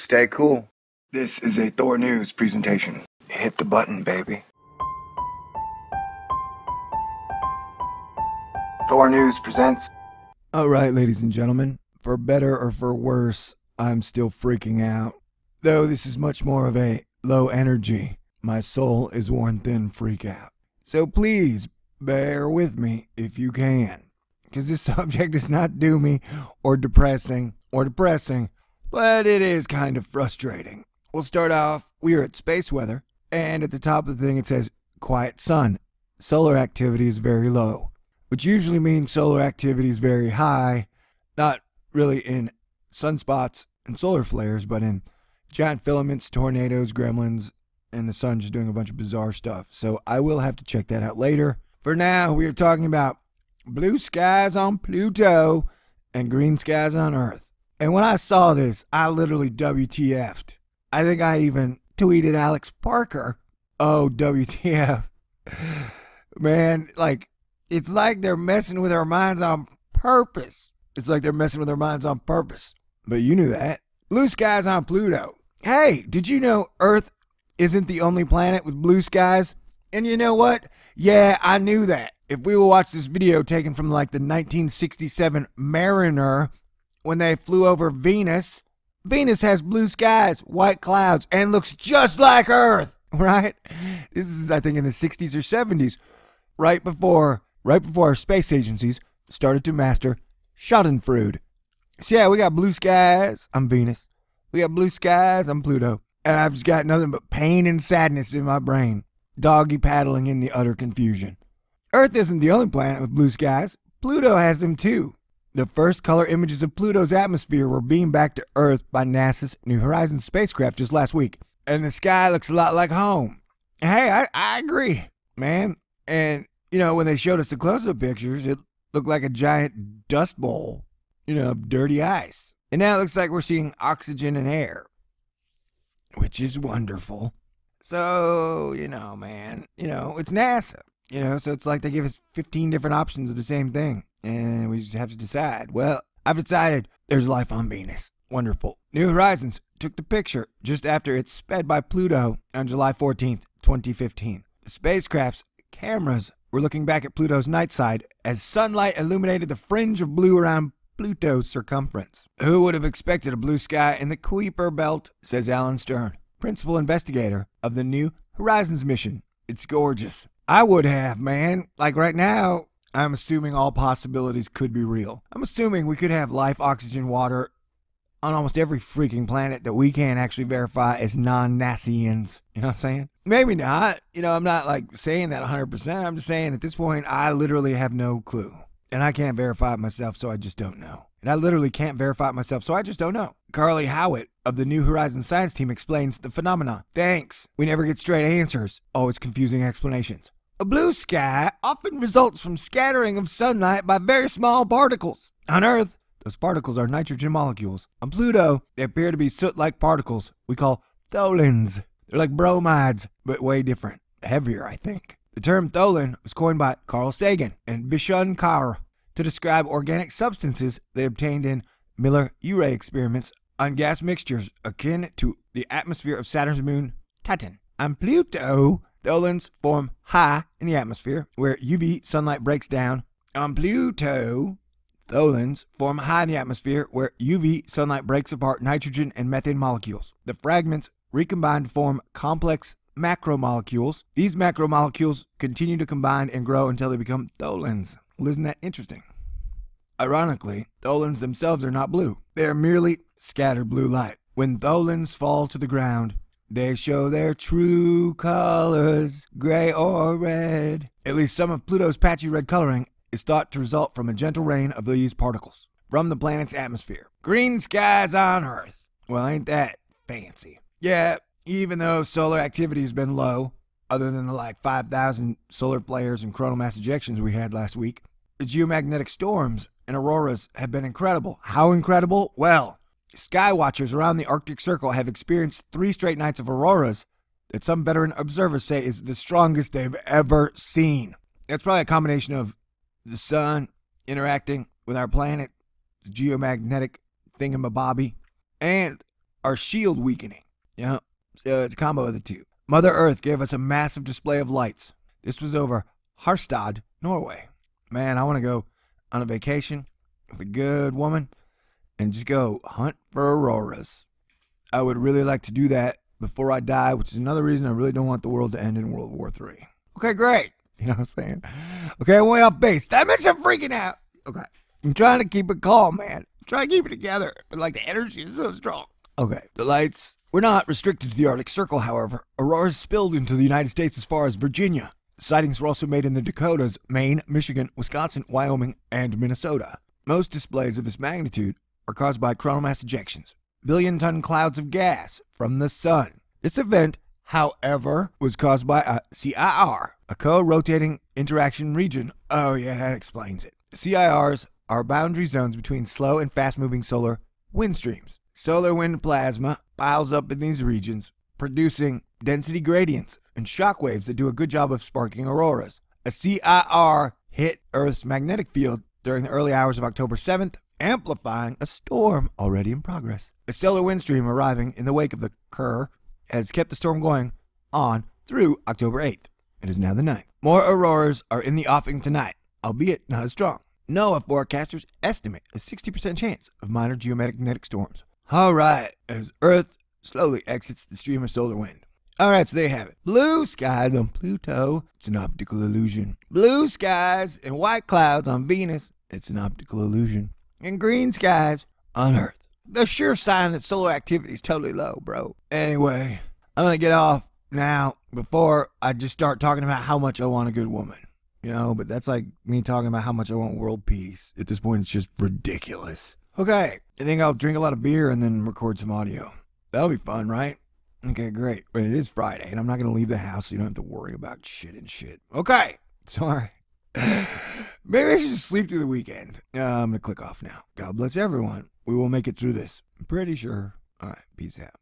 Stay cool. This is a Thor News presentation. Hit the button, baby. Thor News presents... Alright, ladies and gentlemen. For better or for worse, I'm still freaking out. Though this is much more of a low energy, my soul is worn thin freak out. So please, bear with me if you can. Because this subject is not doomy or depressing, but it is kind of frustrating. We'll start off, we are at space weather, and at the top of the thing it says, quiet sun. Solar activity is very low. Which usually means solar activity is very high, not really in sunspots and solar flares, but in giant filaments, tornadoes, gremlins, and the sun just doing a bunch of bizarre stuff. So I will have to check that out later. For now, we are talking about blue skies on Pluto and green skies on Earth. And when I saw this, I literally WTF'd. I think I even tweeted Alex Parker, oh, WTF. Man, like... it's like they're messing with our minds on purpose. It's like they're messing with our minds on purpose. But you knew that. Blue skies on Pluto. Hey, did you know Earth isn't the only planet with blue skies? And you know what? Yeah, I knew that. If we will watch this video taken from like the 1967 Mariner when they flew over Venus, Venus has blue skies, white clouds, and looks just like Earth, right? This is, I think, in the 60s or 70s, right before our space agencies started to master Schadenfreude. So yeah, we got blue skies on Venus. We got blue skies on Pluto. And I've just got nothing but pain and sadness in my brain, doggy paddling in the utter confusion. Earth isn't the only planet with blue skies. Pluto has them too. The first color images of Pluto's atmosphere were beamed back to Earth by NASA's New Horizons spacecraft just last week. And the sky looks a lot like home. Hey, I agree, man. And... you know, when they showed us the close-up pictures, it looked like a giant dust bowl, you know, of dirty ice. And now it looks like we're seeing oxygen and air, which is wonderful. So, you know, man, you know, it's NASA, you know, so it's like they give us 15 different options of the same thing, and we just have to decide. Well, I've decided there's life on Venus. Wonderful. New Horizons took the picture just after it sped by Pluto on July 14th, 2015. The spacecraft's cameras we're looking back at Pluto's night side as sunlight illuminated the fringe of blue around Pluto's circumference. Who would have expected a blue sky in the Kuiper Belt, says Alan Stern, principal investigator of the New Horizons mission. It's gorgeous. I would have, man. Like right now, I'm assuming all possibilities could be real. I'm assuming we could have life, oxygen, water on almost every freaking planet that we can actually verify as non-NASAians. You know what I'm saying? Maybe not. You know, I'm not like saying that 100%. I'm just saying at this point, I literally have no clue. And I can't verify it myself, so I just don't know. Carly Howitt of the New Horizons science team explains the phenomenon. Thanks. We never get straight answers. Always confusing explanations. A blue sky often results from scattering of sunlight by very small particles. On Earth, those particles are nitrogen molecules. On Pluto, they appear to be soot-like particles we call tholins. They're like bromides, but way different. Heavier, I think. The term tholin was coined by Carl Sagan and Bishun Chakravorty to describe organic substances they obtained in Miller-Urey experiments on gas mixtures akin to the atmosphere of Saturn's moon Titan. On Pluto, tholins form high in the atmosphere where UV sunlight breaks down. Nitrogen and methane molecules. The fragments recombine to form complex macromolecules. These macromolecules continue to combine and grow until they become tholins. Well, isn't that interesting? Ironically, tholins themselves are not blue. They are merely scattered blue light. When tholins fall to the ground, they show their true colors, gray or red. At least some of Pluto's patchy red coloring is thought to result from a gentle rain of these particles from the planet's atmosphere. Green skies on Earth. Well, ain't that fancy? Yeah, even though solar activity has been low, other than the like 5,000 solar flares and coronal mass ejections we had last week, the geomagnetic storms and auroras have been incredible. How incredible? Well, sky watchers around the Arctic Circle have experienced 3 straight nights of auroras that some veteran observers say is the strongest they've ever seen. That's probably a combination of the sun interacting with our planet, geomagnetic thingamabobby, and our shield weakening. Yeah, it's a combo of the two. Mother Earth gave us a massive display of lights. This was over Harstad, Norway. Man, I want to go on a vacation with a good woman and just go hunt for auroras. I would really like to do that before I die, which is another reason I really don't want the world to end in World War III. Okay, great. You know what I'm saying? Okay, way off base. That makes you freaking out. Okay. I'm trying to keep it calm, man. I'm trying to keep it together. But, like, the energy is so strong. Okay. The lights were not restricted to the Arctic Circle, however. Auroras spilled into the United States as far as Virginia. Sightings were also made in the Dakotas, Maine, Michigan, Wisconsin, Wyoming, and Minnesota. Most displays of this magnitude are caused by chronomass ejections, billion-ton clouds of gas from the sun. This event, however, was caused by a CIR, a co-rotating interaction region. Oh yeah, that explains it. CIRs are boundary zones between slow and fast-moving solar wind streams. Solar wind plasma piles up in these regions, producing density gradients and shock waves that do a good job of sparking auroras. A CIR hit Earth's magnetic field during the early hours of October 7th, amplifying a storm already in progress. A solar wind stream arriving in the wake of the Kerr has kept the storm going on through October 8th. It is now the 9th. More auroras are in the offing tonight, albeit not as strong. NOAA forecasters estimate a 60% chance of minor geomagnetic storms. All right, as Earth slowly exits the stream of solar wind. All right, so there you have it. Blue skies on Pluto. It's an optical illusion. Blue skies and white clouds on Venus. It's an optical illusion. And green skies on Earth. The sure sign that solar activity is totally low, bro. Anyway, I'm going to get off now before I just start talking about how much I want a good woman. You know, but that's like me talking about how much I want world peace. At this point, it's just ridiculous. Okay, I think I'll drink a lot of beer and then record some audio. That'll be fun, right? Okay, great. But it is Friday, and I'm not going to leave the house, so you don't have to worry about shit and shit. Okay, sorry. Maybe I should just sleep through the weekend. I'm going to click off now. God bless everyone. We will make it through this. I'm pretty sure. All right, peace out.